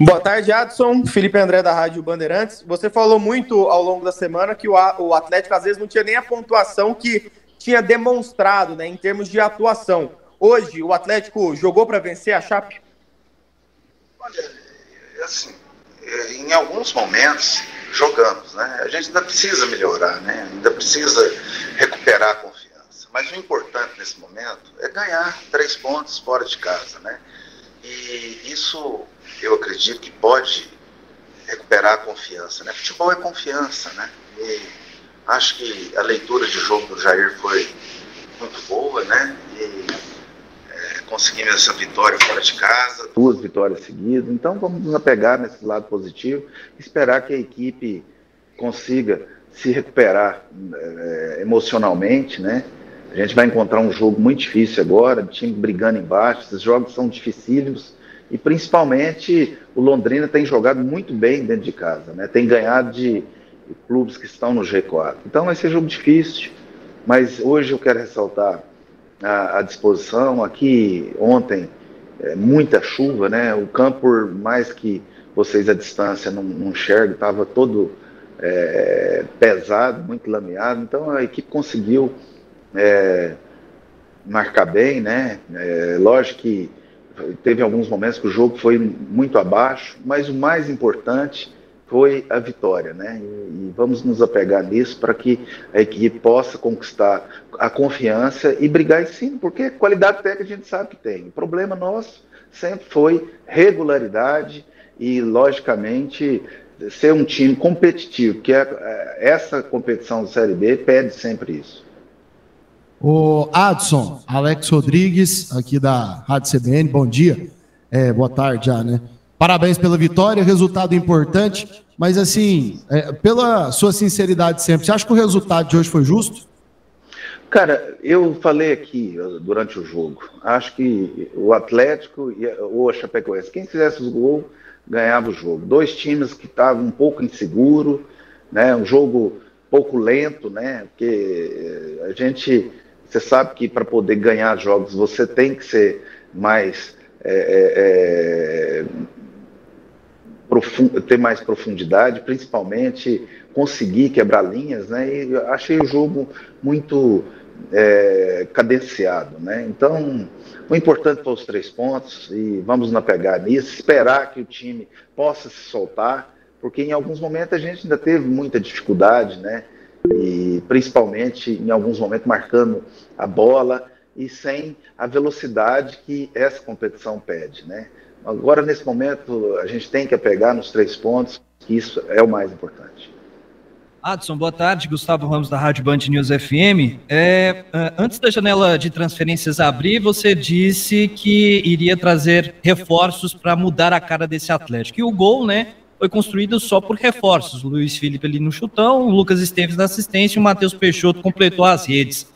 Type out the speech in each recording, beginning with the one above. Boa tarde, Adson. Felipe André, da Rádio Bandeirantes. Você falou muito ao longo da semana que o Atlético, às vezes, não tinha nem a pontuação que tinha demonstrado, né, em termos de atuação. Hoje, o Atlético jogou para vencer a Chape? Olha, assim, em alguns momentos, jogamos, né? A gente ainda precisa melhorar, né? Ainda precisa recuperar a confiança. Mas o importante nesse momento é ganhar 3 pontos fora de casa, né? E isso, eu acredito que pode recuperar a confiança, né? Futebol é confiança, né? E acho que a leitura de jogo do Jair foi muito boa, né? E conseguimos essa vitória fora de casa. 2 vitórias seguidas. Então vamos nos apegar nesse lado positivo, esperar que a equipe consiga se recuperar emocionalmente, né? A gente vai encontrar um jogo muito difícil agora, o time brigando embaixo, esses jogos são dificílimos e principalmente o Londrina tem jogado muito bem dentro de casa, né? Tem ganhado de clubes que estão no G4. Então vai ser jogo difícil, mas hoje eu quero ressaltar a disposição. Aqui ontem, muita chuva, né? O campo, por mais que vocês à distância não enxergam, estava todo pesado, muito lameado, então a equipe conseguiu marcar bem, né? Lógico que teve alguns momentos que o jogo foi muito abaixo, mas o mais importante foi a vitória, né? E vamos nos apegar nisso para que a equipe possa conquistar a confiança e brigar em cima, porque qualidade técnica a gente sabe que tem. O problema nosso sempre foi regularidade e, logicamente, ser um time competitivo, que essa competição da Série B pede sempre isso. O Adson, Alex Rodrigues, aqui da Rádio CBN, bom dia. Boa tarde já, né? Parabéns pela vitória, resultado importante, mas assim, pela sua sinceridade sempre, você acha que o resultado de hoje foi justo? Cara, eu falei aqui durante o jogo, acho que o Atlético ou a Chapecoense, quem fizesse os gols, ganhava o jogo. 2 times que estavam um pouco inseguro, né, um jogo pouco lento, né, porque a gente, você sabe que para poder ganhar jogos você tem que ser mais... ter mais profundidade, principalmente conseguir quebrar linhas, né? E achei o jogo muito cadenciado, né? Então, o importante foi os 3 pontos e vamos nos pegar nisso, esperar que o time possa se soltar, porque em alguns momentos a gente ainda teve muita dificuldade, né? E principalmente em alguns momentos marcando a bola e sem a velocidade que essa competição pede, né? Agora, nesse momento, a gente tem que apegar nos 3 pontos, que isso é o mais importante. Adson, boa tarde. Gustavo Ramos, da Rádio Band News FM. Antes da janela de transferências abrir, você disse que iria trazer reforços para mudar a cara desse Atlético. E o gol, né, foi construído só por reforços. O Luiz Filipe ali no chutão, o Lucas Esteves na assistência e o Matheus Peixoto completou as redes.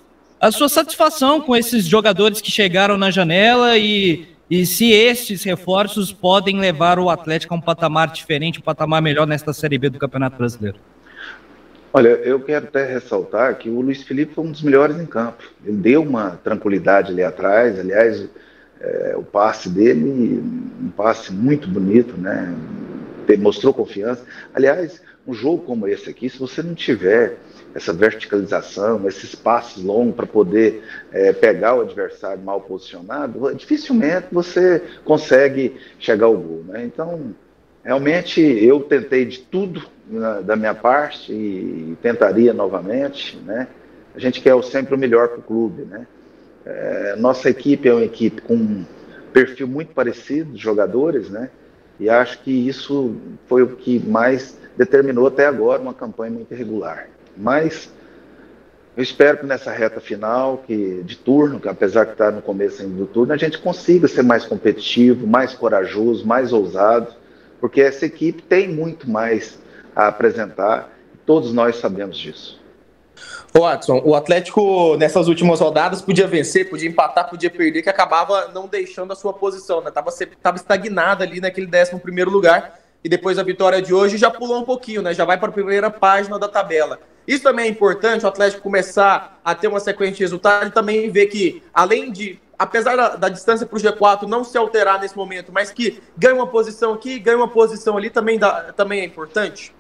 A sua satisfação com esses jogadores que chegaram na janela e se estes reforços podem levar o Atlético a um patamar diferente, um patamar melhor nesta Série B do Campeonato Brasileiro? Olha, eu quero até ressaltar que o Luiz Filipe foi um dos melhores em campo. Ele deu uma tranquilidade ali atrás, aliás, o passe dele, um passe muito bonito, né? Mostrou confiança. Aliás, um jogo como esse aqui, se você não tiver essa verticalização, esses passes longos para poder pegar o adversário mal posicionado, dificilmente você consegue chegar ao gol, né? Então, realmente, eu tentei de tudo da minha parte e tentaria novamente, né? A gente quer sempre o melhor para o clube, né? Nossa equipe é uma equipe com um perfil muito parecido de jogadores, né? E acho que isso foi o que mais determinou até agora uma campanha muito irregular. Mas eu espero que nessa reta final de turno, que apesar que está no começo ainda do turno, a gente consiga ser mais competitivo, mais corajoso, mais ousado, porque essa equipe tem muito mais a apresentar, todos nós sabemos disso. Watson, o Atlético nessas últimas rodadas podia vencer, podia empatar, podia perder, que acabava não deixando a sua posição, né? Tava estagnada ali naquele 11º lugar, e depois da vitória de hoje já pulou um pouquinho, né? Já vai para a primeira página da tabela. Isso também é importante, o Atlético começar a ter uma sequência de resultados e também ver que, além de apesar da distância para o G4 não se alterar nesse momento, mas que ganha uma posição aqui, ganha uma posição ali, também é importante?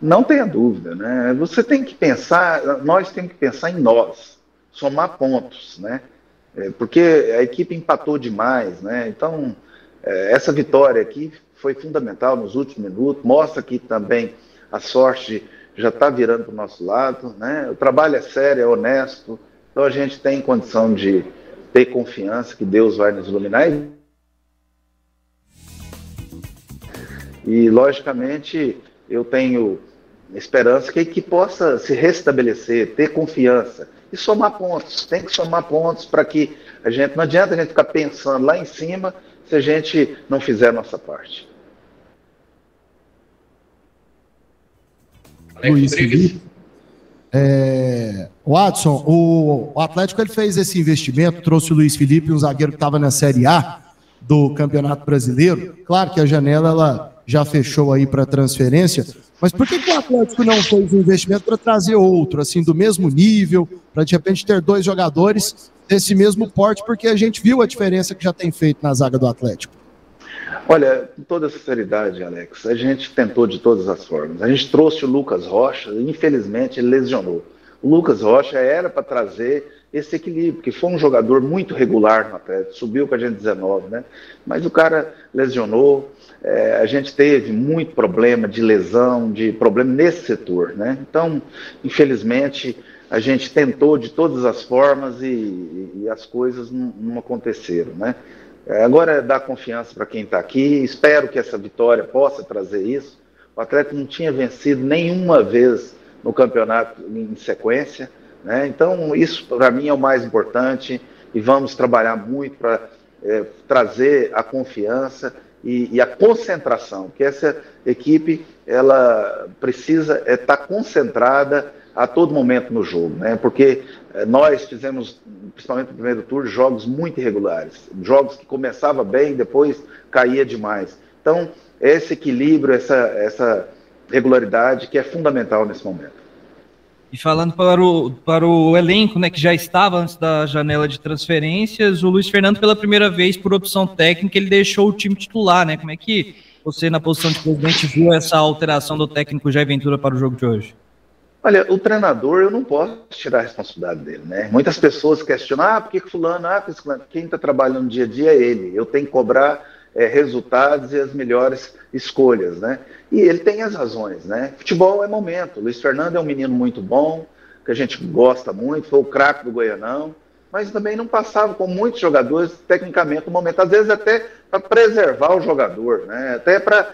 Não tenha dúvida, né? Você tem que pensar, nós temos que pensar em nós, somar pontos, né? Porque a equipe empatou demais, né? Então, essa vitória aqui foi fundamental nos últimos minutos, mostra que também a sorte já está virando para o nosso lado, né? O trabalho é sério, é honesto, então a gente tem condição de ter confiança que Deus vai nos iluminar e logicamente, eu tenho esperança que possa se restabelecer, ter confiança e somar pontos. Tem que somar pontos para que a gente... Não adianta a gente ficar pensando lá em cima se a gente não fizer a nossa parte. Luiz Filipe. Watson, o Atlético ele fez esse investimento, trouxe o Luiz Filipe, um zagueiro que estava na Série A do Campeonato Brasileiro. Claro que a janela ela já fechou aí para transferência, mas por que o Atlético não fez um investimento para trazer outro, assim, do mesmo nível, para de repente ter dois jogadores desse mesmo porte, porque a gente viu a diferença que já tem feito na zaga do Atlético? Olha, com toda sinceridade, Alex, a gente tentou de todas as formas. A gente trouxe o Lucas Rocha, infelizmente ele lesionou. O Lucas Rocha era para trazer esse equilíbrio, que foi um jogador muito regular no Atlético, subiu com a gente 19, né? Mas o cara lesionou, a gente teve muito problema de lesão, de problema nesse setor, né? Então, infelizmente, a gente tentou de todas as formas e as coisas não aconteceram, né? Agora é dar confiança para quem está aqui, espero que essa vitória possa trazer isso. O Atlético não tinha vencido nenhuma vez no campeonato em sequência, né? Então isso para mim é o mais importante e vamos trabalhar muito para trazer a confiança e a concentração, porque essa equipe ela precisa estar concentrada a todo momento no jogo, né? Porque nós fizemos, principalmente no primeiro turno, jogos muito irregulares, jogos que começava bem e depois caía demais. Então esse equilíbrio, essa regularidade que é fundamental nesse momento. E falando para o elenco, né, que já estava antes da janela de transferências, o Luiz Fernando, pela primeira vez, por opção técnica, ele deixou o time titular, né? Como é que você, na posição de presidente, viu essa alteração do técnico Jair Ventura para o jogo de hoje? Olha, o treinador, eu não posso tirar a responsabilidade dele, né? Muitas pessoas questionam, por que fulano, quem está trabalhando dia a dia é ele, eu tenho que cobrar resultados e as melhores escolhas, né? E ele tem as razões, né? Futebol é momento. Luiz Fernando é um menino muito bom, que a gente gosta muito, foi o craque do Goianão, mas também não passava com muitos jogadores tecnicamente no momento, às vezes até para preservar o jogador, né? Até para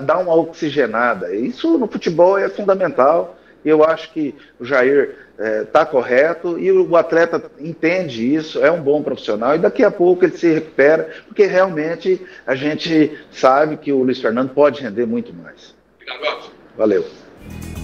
dar uma oxigenada. Isso no futebol é fundamental. Eu acho que o Jair está correto e o atleta entende isso, é um bom profissional e daqui a pouco ele se recupera, porque realmente a gente sabe que o Luiz Fernando pode render muito mais. Obrigado, Adson. Valeu.